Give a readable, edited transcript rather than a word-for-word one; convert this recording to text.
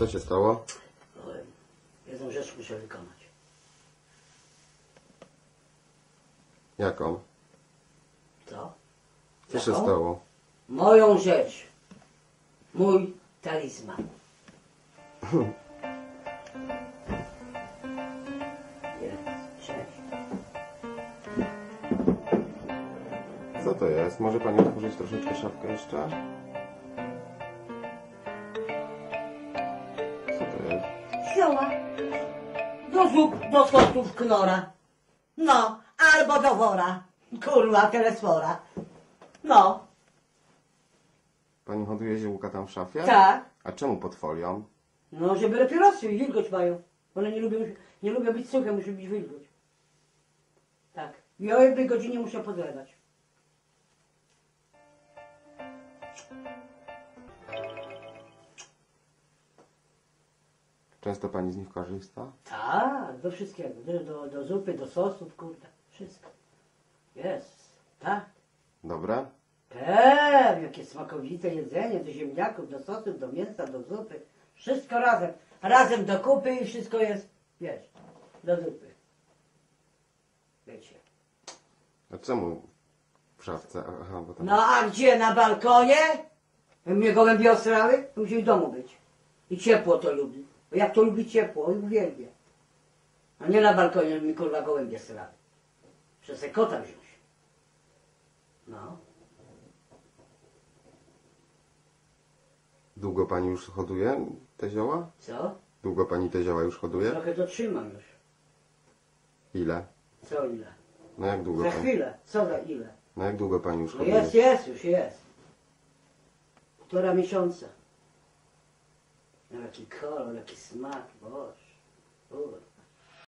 Co się stało? Jedną rzecz muszę wykonać. Jaką? Co? Co się stało? Moją rzecz. Mój talizman. Co to jest? Może pani otworzyć troszeczkę szafkę jeszcze? Co to jest? Zioła. Do zup, do sosów knora. No, albo do wora. Kurwa, telesfora. No. Pani hoduje ziółka tam w szafie? Tak. A czemu pod folią? No, żeby lepirosy, wilgoć mają. One nie lubią być suche, muszą być wilgoć. Tak. I o jednej godzinie muszę podlewać. Często pani z nich korzysta? Tak, do wszystkiego. Do zupy, do sosów, kurde. Wszystko. Jest. Tak. Dobre? Pewnie, jakie smakowite jedzenie. Do ziemniaków, do sosów, do mięsa, do zupy. Wszystko razem. Razem do kupy i wszystko jest, wiesz, do zupy. Wiecie. A czemu w szafce? Aha, bo tam... No a gdzie? Na balkonie? Mnie gołębie osrały? Musi w domu być. I ciepło to lubi. Bo jak to lubi ciepło, i uwielbia. A nie na balkonie mi kurwa gołębie srały. Przez kota wziąć. No. Długo pani już hoduje te zioła? Co? Długo pani te zioła już hoduje? Trochę to trzymam już. Ile? Co ile? No jak długo za pani? Chwilę. Co za ile? No jak długo pani już hoduje? No już jest. Półtora miesiąca. No jaki kolor, jaki smak, boż.